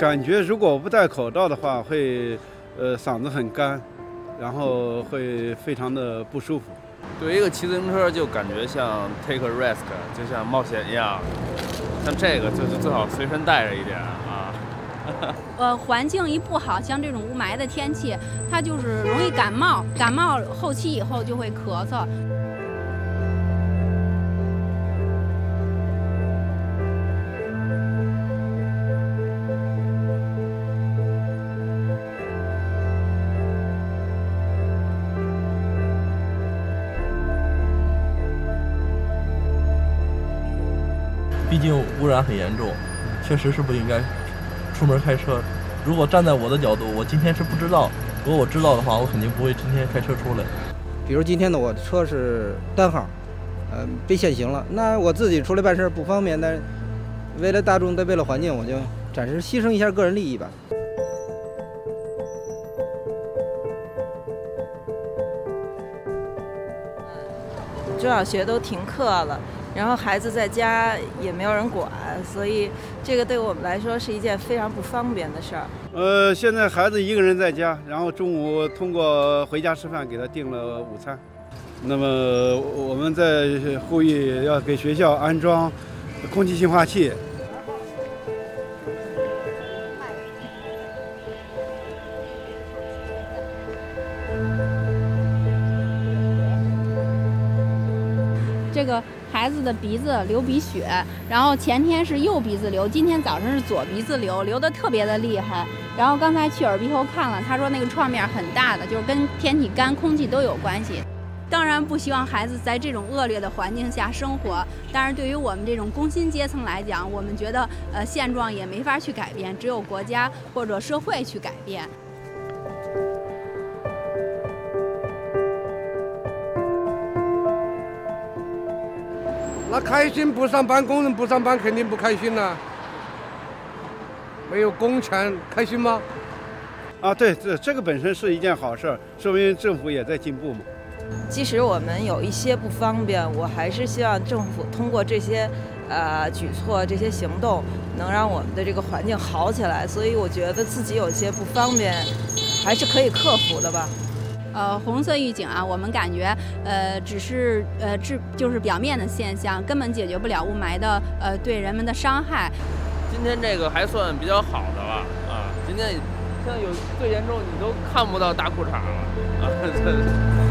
感觉如果不戴口罩的话，会嗓子很干，然后会非常的不舒服。对一个骑自行车就感觉像 take a risk， 就像冒险一样，像这个就是最好随身带着一点啊。环境一不好，像这种雾霾的天气，它就是容易感冒，感冒后期以后就会咳嗽。 毕竟污染很严重，确实是不应该出门开车。如果站在我的角度，我今天是不知道。如果我知道的话，我肯定不会今天开车出来。比如今天呢，我的车是单号，被限行了。那我自己出来办事不方便，但为了大众，为了环境，我就暂时牺牲一下个人利益吧。 中小学都停课了，然后孩子在家也没有人管，所以这个对我们来说是一件非常不方便的事儿。现在孩子一个人在家，然后中午通过回家吃饭给他订了午餐。那么我们在呼吁要给学校安装空气净化器。 这个孩子的鼻子流鼻血，然后前天是右鼻子流，今天早晨是左鼻子流，流得特别的厉害。然后刚才去耳鼻喉看了，他说那个创面很大的，就是跟天气干、空气都有关系。当然不希望孩子在这种恶劣的环境下生活，但是对于我们这种工薪阶层来讲，我们觉得现状也没法去改变，只有国家或者社会去改变。 那开心不上班，工人不上班肯定不开心了。没有工钱，开心吗？啊，对，这个本身是一件好事，说明政府也在进步嘛。即使我们有一些不方便，我还是希望政府通过这些举措、这些行动，能让我们的这个环境好起来。所以我觉得自己有些不方便，还是可以克服的吧。 红色预警啊，我们感觉只是就是表面的现象，根本解决不了雾霾的对人们的伤害。今天这个还算比较好的了啊，今天像有最严重你都看不到大裤衩了啊。